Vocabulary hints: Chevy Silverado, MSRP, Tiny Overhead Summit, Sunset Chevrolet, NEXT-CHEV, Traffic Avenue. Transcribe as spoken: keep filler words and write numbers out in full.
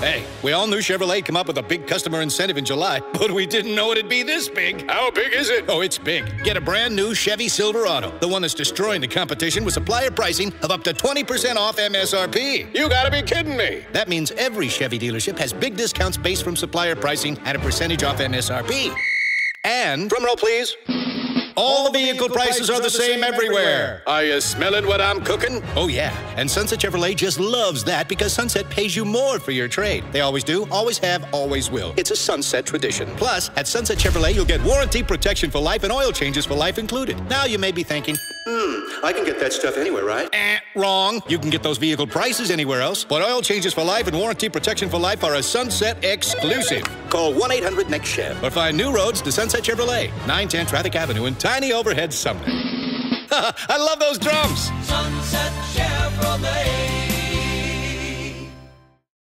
Hey, we all knew Chevrolet come up with a big customer incentive in July, but we didn't know it'd be this big. How big is it? Oh, it's big. Get a brand new Chevy Silverado, the one that's destroying the competition with supplier pricing of up to twenty percent off M S R P. You gotta be kidding me. That means every Chevy dealership has big discounts based from supplier pricing at a percentage off M S R P. And, drumroll please, all the vehicle prices are the same everywhere. Are you smelling what I'm cooking? Oh, yeah. And Sunset Chevrolet just loves that because Sunset pays you more for your trade. They always do, always have, always will. It's a Sunset tradition. Plus, at Sunset Chevrolet, you'll get warranty protection for life and oil changes for life included. Now you may be thinking, hmm, I can get that stuff anywhere, right? Eh, wrong. You can get those vehicle prices anywhere else, but oil changes for life and warranty protection for life are a Sunset exclusive. Call one eight hundred next Chev or find new roads to Sunset Chevrolet, nine ten Traffic Avenue in Tiny Overhead Summit. I love those drums! Sunset Chevrolet.